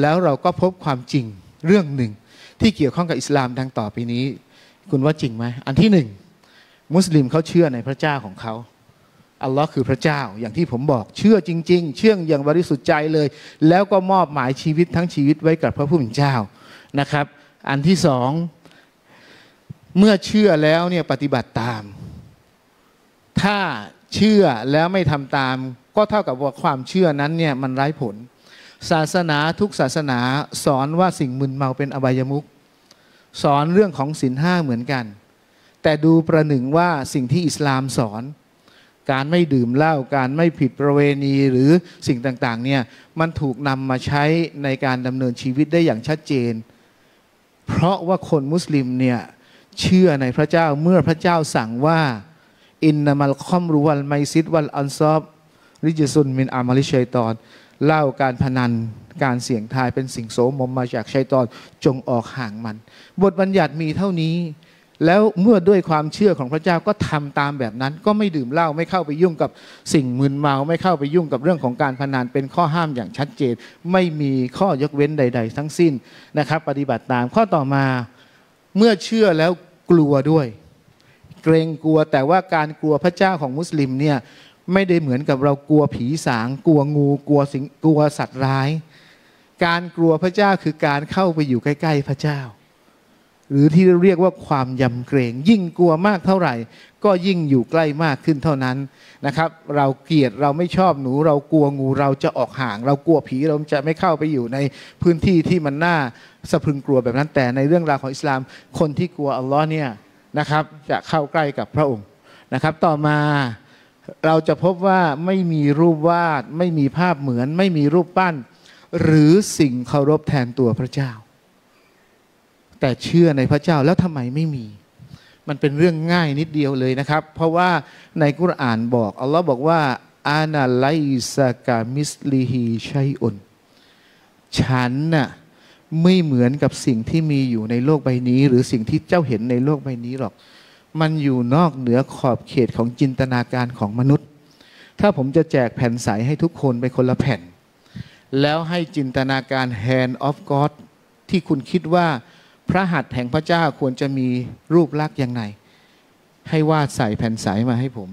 แล้วเราก็พบความจริงเรื่องหนึ่งที่เกี่ยวข้องกับอิสลามดังต่อไปนี้คุณว่าจริงไหมอันที่หนึ่งมุสลิมเขาเชื่อในพระเจ้าของเขาอัลลอฮ์คือพระเจ้าอย่างที่ผมบอกเชื่อจริงๆเชื่ออย่างบริสุทธิ์ใจเลยแล้วก็มอบหมายชีวิตทั้งชีวิตไว้กับพระผู้เป็นเจ้านะครับอันที่สองเมื่อเชื่อแล้วเนี่ยปฏิบัติตามถ้าเชื่อแล้วไม่ทำตามก็เท่ากับว่าความเชื่อนั้นเนี่ยมันไร้ผลศาสนาทุกศาสนาสอนว่าสิ่งมึนเมาเป็นอบายมุขสอนเรื่องของศีลห้าเหมือนกันแต่ดูประหนึ่งว่าสิ่งที่อิสลามสอนการไม่ดื่มเหล้าการไม่ผิดประเวณีหรือสิ่งต่างๆเนี่ยมันถูกนำมาใช้ในการดำเนินชีวิตได้อย่างชัดเจนเพราะว่าคนมุสลิมเนี่ยเชื่อในพระเจ้าเมื่อพระเจ้าสั่งว่าอินนามัลคอมรุวัลไมซิดวัลอันซอบริจซุนมินอามัลิชัยฏอนเหล้าการพนันการเสี่ยงทายเป็นสิ่งโสมมมาจากชัยฏอนจงออกห่างมันบทบัญญัติมีเท่านี้แล้วเมื่อด้วยความเชื่อของพระเจ้าก็ทำตามแบบนั้นก็ไม่ดื่มเหล้าไม่เข้าไปยุ่งกับสิ่งมึนเมาไม่เข้าไปยุ่งกับเรื่องของการพนันเป็นข้อห้ามอย่างชัดเจนไม่มีข้อยกเว้นใดๆทั้งสิ้นนะครับปฏิบัติตามข้อต่อมาเมื่อเชื่อแล้วกลัวด้วยเกรงกลัวแต่ว่าการกลัวพระเจ้าของมุสลิมเนี่ยไม่ได้เหมือนกับเรากลัวผีสางกลัวงูกลัวสิ่งกลัวสัตว์ร้ายการกลัวพระเจ้าคือการเข้าไปอยู่ใกล้ๆพระเจ้าหรือที่เรียกว่าความยำเกรงยิ่งกลัวมากเท่าไหร่ก็ยิ่งอยู่ใกล้มากขึ้นเท่านั้นนะครับเราเกลียดเราไม่ชอบหนูเรากลัวงูเราจะออกห่างเรากลัวผีเราจะไม่เข้าไปอยู่ในพื้นที่ที่มันน่าสะพรึงกลัวแบบนั้นแต่ในเรื่องราวของอิสลามคนที่กลัวอัลลอฮ์เนี่ยนะครับจะเข้าใกล้กับพระองค์นะครับต่อมาเราจะพบว่าไม่มีรูปวาดไม่มีภาพเหมือนไม่มีรูปปั้นหรือสิ่งเคารพแทนตัวพระเจ้าแต่เชื่อในพระเจ้าแล้วทำไมไม่มีมันเป็นเรื่องง่ายนิดเดียวเลยนะครับเพราะว่าในกุรอานบอกอัลลอฮ์บอกว่าอานาไลซากามิสลิฮีชัยอุนฉันน่ะไม่เหมือนกับสิ่งที่มีอยู่ในโลกใบนี้หรือสิ่งที่เจ้าเห็นในโลกใบนี้หรอกมันอยู่นอกเหนือขอบเขตของจินตนาการของมนุษย์ถ้าผมจะแจกแผ่นใสให้ทุกคนไปคนละแผ่นแล้วให้จินตนาการ Hand of God ที่คุณคิดว่าพระหัตถ์แห่งพระเจ้าควรจะมีรูปลักษณ์อย่างไรให้วาดใส่แผ่นสายมาให้ผม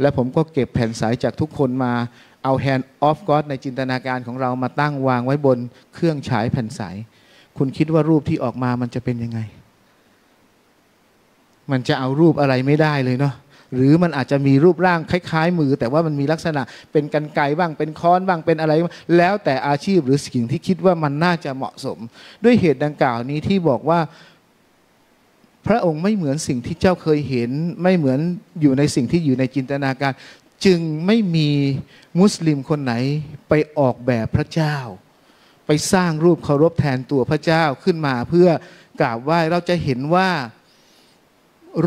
และผมก็เก็บแผ่นสายจากทุกคนมาเอา Hand of God ในจินตนาการของเรามาตั้งวางไว้บนเครื่องฉายแผ่นสายคุณคิดว่ารูปที่ออกมามันจะเป็นยังไงมันจะเอารูปอะไรไม่ได้เลยเนาะหรือมันอาจจะมีรูปร่างคล้ายๆมือแต่ว่ามันมีลักษณะเป็นกรรไกรบ้างเป็นค้อนบ้างเป็นอะไรแล้วแต่อาชีพหรือสิ่งที่คิดว่ามันน่าจะเหมาะสมด้วยเหตุดังกล่าวนี้ที่บอกว่าพระองค์ไม่เหมือนสิ่งที่เจ้าเคยเห็นไม่เหมือนอยู่ในสิ่งที่อยู่ในจินตนาการจึงไม่มีมุสลิมคนไหนไปออกแบบพระเจ้าไปสร้างรูปเคารพแทนตัวพระเจ้าขึ้นมาเพื่อกราบไหว้เราจะเห็นว่า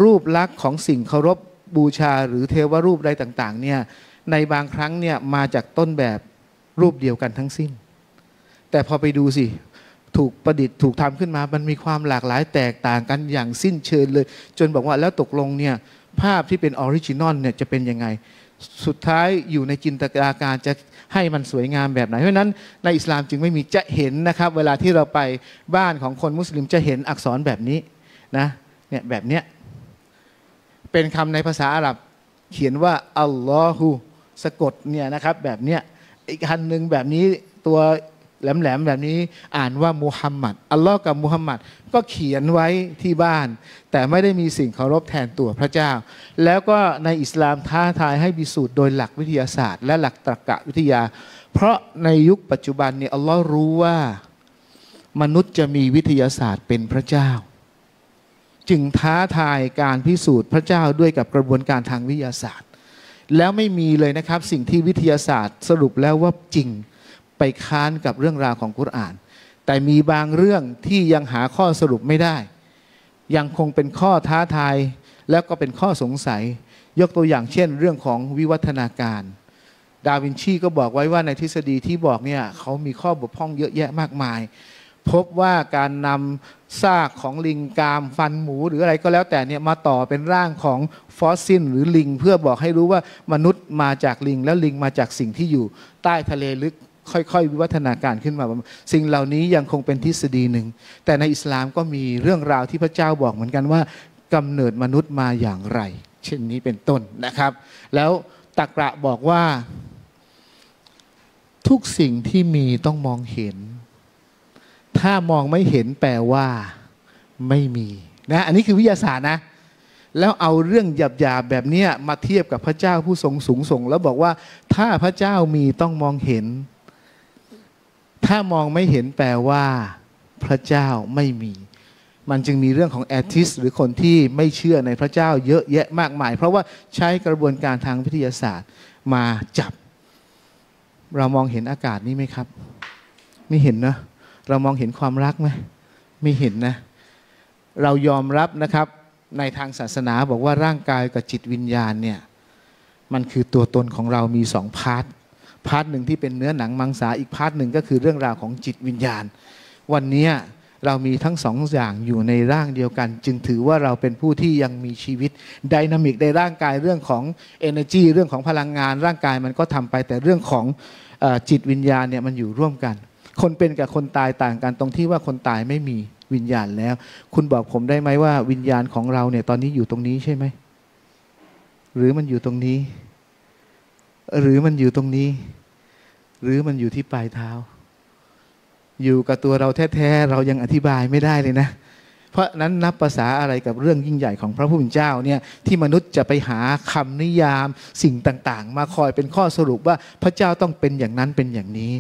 รูปลักษณ์ของสิ่งเคารพบูชาหรือเทวรูปใดต่างๆเนี่ยในบางครั้งเนี่ยมาจากต้นแบบรูปเดียวกันทั้งสิ้นแต่พอไปดูสิถูกประดิษฐ์ถูกทำขึ้นมามันมีความหลากหลายแตกต่างกันอย่างสิ้นเชิงเลยจนบอกว่าแล้วตกลงเนี่ยภาพที่เป็นออริจินอลเนี่ยจะเป็นยังไงสุดท้ายอยู่ในจินตนาการจะให้มันสวยงามแบบไหนเพราะนั้นในอิสลามจึงไม่มีจะเห็นนะครับเวลาที่เราไปบ้านของคนมุสลิมจะเห็นอักษรแบบนี้นะเนี่ยแบบเนี้ยเป็นคำในภาษาอาหรับเขียนว่าอัลลอฮฺสะกดเนี่ยนะครับแบบเนี้ยอีกคันหนึ่งแบบนี้ตัวแหลมๆแบบนี้อ่านว่ามุฮัมมัดอัลลอฮ์กับมุฮัมมัดก็เขียนไว้ที่บ้านแต่ไม่ได้มีสิ่งเคารพแทนตัวพระเจ้าแล้วก็ในอิสลามท้าทายให้พิสูจน์โดยหลักวิทยาศาสตร์และหลักตรรกะวิทยาเพราะในยุคปัจจุบันเนี่ยอัลลอฮ์รู้ว่ามนุษย์จะมีวิทยาศาสตร์เป็นพระเจ้าจึงท้าทายการพิสูจน์พระเจ้าด้วยกับกระบวนการทางวิทยาศาสตร์แล้วไม่มีเลยนะครับสิ่งที่วิทยาศาสตร์สรุปแล้วว่าจริงไปค้านกับเรื่องราวของกุรอานแต่มีบางเรื่องที่ยังหาข้อสรุปไม่ได้ยังคงเป็นข้อท้าทายแล้วก็เป็นข้อสงสัยยกตัวอย่างเช่นเรื่องของวิวัฒนาการดาวินชีก็บอกไว้ว่าในทฤษฎีที่บอกเนี่ยเขามีข้อบกพร่องเยอะแยะมากมายพบว่าการนำซากของลิงกามฟันหมูหรืออะไรก็แล้วแต่เนี่ยมาต่อเป็นร่างของฟอสซิลหรือลิงเพื่อบอกให้รู้ว่ามนุษย์มาจากลิงแล้วลิงมาจากสิ่งที่อยู่ใต้ทะเลลึก ค่อยๆวิวัฒนาการขึ้นมาสิ่งเหล่านี้ยังคงเป็นทฤษฎีหนึ่งแต่ในอิสลามก็มีเรื่องราวที่พระเจ้าบอกเหมือนกันว่ากำเนิดมนุษย์มาอย่างไรเช่นนี้เป็นต้นนะครับแล้วตักกะบอกว่าทุกสิ่งที่มีต้องมองเห็นถ้ามองไม่เห็นแปลว่าไม่มีนะอันนี้คือวิทยาศาสตร์นะแล้วเอาเรื่องหยาบๆแบบนี้มาเทียบกับพระเจ้าผู้ทรงสูงส่งแล้วบอกว่าถ้าพระเจ้ามีต้องมองเห็นถ้ามองไม่เห็นแปลว่าพระเจ้าไม่มีมันจึงมีเรื่องของแอทิสหรือคนที่ไม่เชื่อในพระเจ้าเยอะแยะมากมายเพราะว่าใช้กระบวนการทางวิทยาศาสตร์มาจับเรามองเห็นอากาศนี่ไหมครับไม่เห็นนะเรามองเห็นความรักไหมไม่เห็นนะเรายอมรับนะครับในทางศาสนาบอกว่าร่างกายกับจิตวิญญาณเนี่ยมันคือตัวตนของเรามีสองพาร์ทหนึ่งที่เป็นเนื้อหนังมังสาอีกพาร์ทหนึ่งก็คือเรื่องราวของจิตวิญญาณวันนี้เรามีทั้งสองอย่างอยู่ในร่างเดียวกันจึงถือว่าเราเป็นผู้ที่ยังมีชีวิตไดนามิกในร่างกายเรื่องของ energy เรื่องของพลังงานร่างกายมันก็ทำไปแต่เรื่องของจิตวิญญาณเนี่ยมันอยู่ร่วมกันคนเป็นกับคนตายต่างกันตรงที่ว่าคนตายไม่มีวิญญาณแล้วคุณบอกผมได้ไหมว่าวิญญาณของเราเนี่ยตอนนี้อยู่ตรงนี้ใช่ไหมหรือมันอยู่ตรงนี้หรือมันอยู่ตรงนี้หรือมันอยู่ที่ปลายเท้าอยู่กับตัวเราแท้ๆเรายังอธิบายไม่ได้เลยนะเพราะนั้นนับภาษาอะไรกับเรื่องยิ่งใหญ่ของพระผู้เป็นเจ้าเนี่ยที่มนุษย์จะไปหาคำนิยามสิ่งต่างๆมาคอยเป็นข้อสรุปว่าพระเจ้าต้องเป็นอย่างนั้นเป็นอย่างนี้